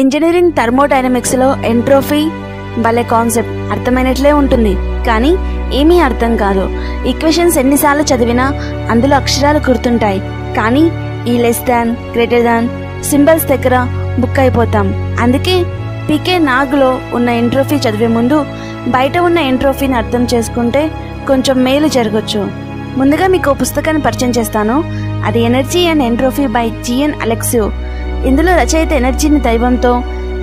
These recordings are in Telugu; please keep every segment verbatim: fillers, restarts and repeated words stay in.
ఇంజనీరింగ్ థర్మోడైనమిక్స్ లో ఎంట్రోఫీ బలే కాన్సెప్ట్ అర్థమైనట్లే ఉంటుంది, కానీ ఏమీ అర్థం కాదు. ఈక్వేషన్స్ ఎన్నిసార్లు చదివినా అందులో అక్షరాలు గుర్తుంటాయి, కానీ ఈ less than greater than symbols దగ్గర బుక్ అయిపోతాం. అందుకే పీకే నాగ్లో ఉన్న ఎంట్రోఫీ చదివే ముందు బయట ఉన్న ఎంట్రోఫీని అర్థం చేసుకుంటే కొంచెం మేలు జరగచ్చు. ముందుగా మీకు పుస్తకాన్ని పరిచయం చేస్తాను. అది energy and entropy by G N Alekseev. ఇందులో రచయిత ఎనర్జీని దైవంతో,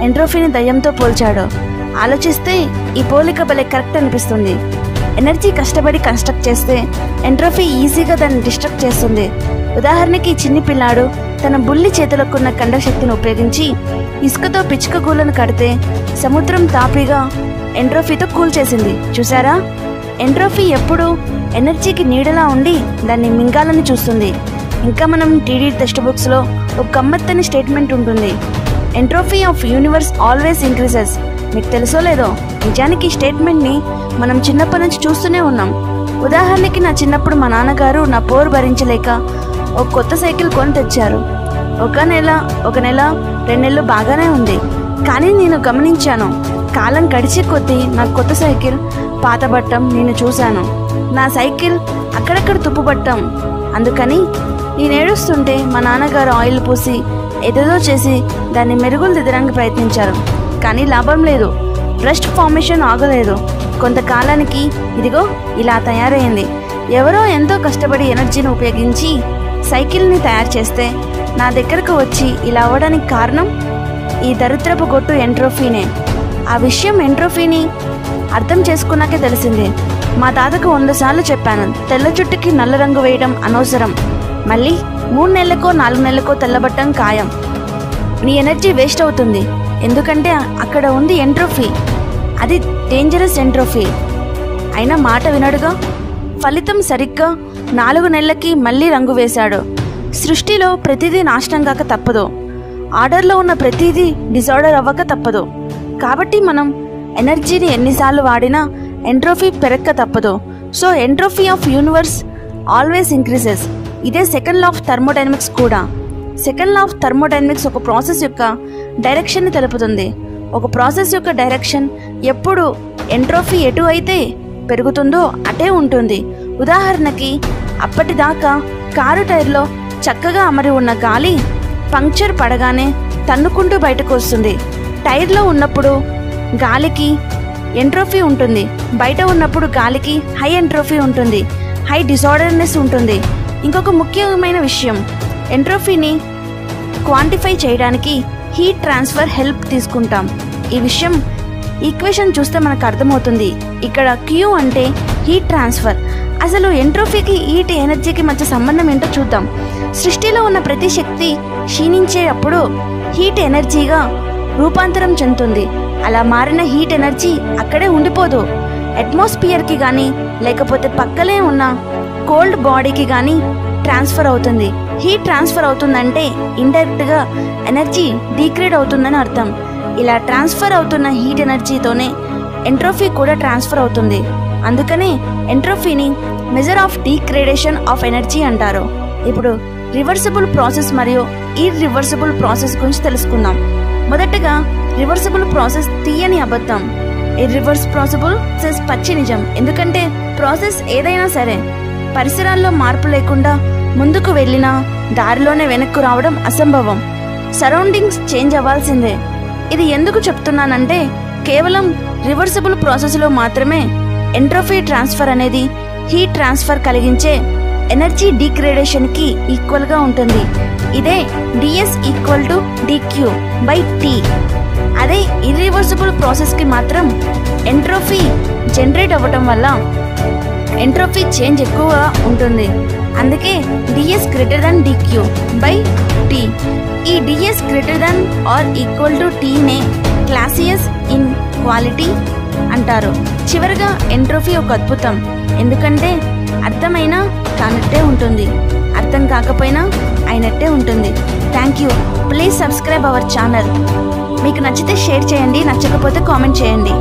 ఎంట్రోఫీని దయ్యంతో పోల్చాడు. ఆలోచిస్తే ఈ పోలిక భలే కరెక్ట్ అనిపిస్తుంది. ఎనర్జీ కష్టపడి కన్స్ట్రక్ట్ చేస్తే ఎంట్రోఫీ ఈజీగా దాన్ని డిస్ట్రక్ట్ చేస్తుంది. ఉదాహరణకి చిన్ని పిల్లాడు తన బుల్లి చేతులకున్న కండశక్తిని ఉపయోగించి ఇసుకతో పిచ్చుక గూలను కడితే సముద్రం తాపీగా ఎంట్రోఫీతో కూల్చేసింది. చూసారా, ఎంట్రోఫీ ఎప్పుడూ ఎనర్జీకి నీడలా ఉండి దాన్ని మింగాలని చూస్తుంది. ఇంకా మనం టీడీ టెక్స్ట్ బుక్స్లో ఒక గమ్మత్తని స్టేట్మెంట్ ఉంటుంది, entropy of universe always increases. మీకు తెలుసో లేదో, నిజానికి ఈ స్టేట్మెంట్ని మనం చిన్నప్పటి నుంచి చూస్తూనే ఉన్నాం. ఉదాహరణకి నా చిన్నప్పుడు మా నాన్నగారు నా పోరు భరించలేక ఒక కొత్త సైకిల్ కొని తెచ్చారు. ఒక నెల ఒక నెల రెండు నెలలు బాగానే ఉంది, కానీ నేను గమనించాను కాలం గడిచే కొద్దీ నా కొత్త సైకిల్ పాతబట్టం నేను చూశాను. నా సైకిల్ అక్కడక్కడ తుప్పుబట్టం. అందుకని నేను ఏడుస్తుంటే మా నాన్నగారు ఆయిల్ పూసి ఏదేదో చేసి దాన్ని మెరుగులు దిద్దడానికి ప్రయత్నించారు, కానీ లాభం లేదు. బ్రస్ట్ ఫార్మేషన్ ఆగలేదు. కొంతకాలానికి ఇదిగో ఇలా తయారైంది. ఎవరో ఎంతో కష్టపడి ఎనర్జీని ఉపయోగించి సైకిల్ని తయారు చేస్తే నా దగ్గరకు వచ్చి ఇలా అవ్వడానికి కారణం ఈ దరిద్రపు గొట్టు ఎంట్రోఫీనే. ఆ విషయం ఎంట్రోఫీని అర్థం చేసుకున్నాకే తెలిసింది. మా తాతకు వంద సార్లు చెప్పాను, తెల్ల జుట్టుకి నల్ల రంగు వేయడం అనవసరం, మళ్ళీ మూడు నెలలకో నాలుగు నెలలకో తెల్లబట్టం ఖాయం, నీ ఎనర్జీ వేస్ట్ అవుతుంది. ఎందుకంటే అక్కడ ఉంది ఎంట్రోఫీ, అది డేంజరస్ ఎంట్రోఫీ. అయినా మాట వినడుగా. ఫలితం సరిగ్గా నాలుగు నెలలకి మళ్ళీ రంగు వేశాడు. సృష్టిలో ప్రతిదీ నాశనం కాక తప్పదు, ఆర్డర్లో ఉన్న ప్రతిదీ డిజార్డర్ అవ్వక తప్పదు. కాబట్టి మనం ఎనర్జీని ఎన్నిసార్లు వాడినా ఎంట్రోఫీ పెరక్క తప్పదు. So entropy of universe always increases. ఇదే సెకండ్ లా ఆఫ్ థర్మోడైనమిక్స్ కూడా. సెకండ్ లా ఆఫ్ థర్మోడైనమిక్స్ ఒక ప్రాసెస్ యొక్క డైరెక్షన్ని తెలుపుతుంది. ఒక ప్రాసెస్ యొక్క డైరెక్షన్ ఎప్పుడు ఎంట్రోఫీ ఎటు అయితే పెరుగుతుందో అటే ఉంటుంది. ఉదాహరణకి అప్పటిదాకా కారు టైర్లో చక్కగా అమరి ఉన్న గాలి పంక్చర్ పడగానే తన్నుకుంటూ బయటకు వస్తుంది. టైర్లో ఉన్నప్పుడు గాలికి ఎంట్రోఫీ ఉంటుంది, బయట ఉన్నప్పుడు గాలికి హై ఎంట్రోఫీ ఉంటుంది, హై డిజార్డర్నెస్ ఉంటుంది. ఇంకొక ముఖ్యమైన విషయం, ఎంట్రోఫీని క్వాంటిఫై చేయడానికి హీట్ ట్రాన్స్ఫర్ హెల్ప్ తీసుకుంటాం. ఈ విషయం ఈక్వేషన్ చూస్తే మనకు అర్థమవుతుంది. ఇక్కడ క్యూ అంటే హీట్ ట్రాన్స్ఫర్. అసలు ఎంట్రోఫీకి హీట్ ఎనర్జీకి మధ్య సంబంధం ఏంటో చూద్దాం. సృష్టిలో ఉన్న ప్రతి శక్తి క్షీణించేటప్పుడు హీట్ ఎనర్జీగా రూపాంతరం చెందుతుంది. అలా మారిన హీట్ ఎనర్జీ అక్కడే ఉండిపోదు. అట్మాస్ఫియర్కి కానీ లేకపోతే పక్కనే ఉన్న కోల్డ్ బాడీకి కానీ ట్రాన్స్ఫర్ అవుతుంది. హీట్ ట్రాన్స్ఫర్ అవుతుందంటే ఇండైరెక్ట్గా ఎనర్జీ డీగ్రేడ్ అవుతుందని అర్థం. ఇలా ట్రాన్స్ఫర్ అవుతున్న హీట్ ఎనర్జీతోనే ఎంట్రోఫీ కూడా ట్రాన్స్ఫర్ అవుతుంది. అందుకనే ఎంట్రోఫీని measure of degradation of energy అంటారు. ఇప్పుడు రివర్సిబుల్ ప్రాసెస్ మరియు ఇర్రివర్సిబుల్ ప్రాసెస్ గురించి తెలుసుకుందాం. మొదటగా రివర్సిబుల్ ప్రాసెస్ తీయని అబద్ధం, ఇర్రివర్స్ ప్రాసెబుల్ ప్రాసెస్ పచ్చి నిజం. ఎందుకంటే ప్రాసెస్ ఏదైనా సరే పరిసరాల్లో మార్పు లేకుండా ముందుకు వెళ్ళినా దారిలోనే వెనక్కు రావడం అసంభవం. సరౌండింగ్స్ చేంజ్ అవ్వాల్సిందే. ఇది ఎందుకు చెప్తున్నానంటే కేవలం రివర్సిబుల్ ప్రాసెస్లో మాత్రమే ఎంట్రోఫీ ట్రాన్స్ఫర్ అనేది హీట్ ట్రాన్స్ఫర్ కలిగించే ఎనర్జీ డిగ్రేడేషన్కి ఈక్వల్గా ఉంటుంది. ఇదే DS equal to DQ by T. అదే ఇర్రివర్సిబుల్ ప్రాసెస్కి మాత్రం ఎంట్రోఫీ జనరేట్ అవ్వటం వల్ల ఎంట్రోఫీ చేంజ్ ఎక్కువగా ఉంటుంది. అందుకే DS greater than DQ by T. ఈ DS greater than or equal to టీనే క్లాసియస్ ఇన్ క్వాలిటీ అంటారు. చివరిగా ఎంట్రోఫీ ఒక అద్భుతం, ఎందుకంటే అర్థమైనా కానట్టే ఉంటుంది, అర్థం కాకపోయినా అయినట్టే ఉంటుంది. Thank you. Please subscribe our channel. మీకు నచ్చితే షేర్ చేయండి, నచ్చకపోతే కామెంట్ చేయండి.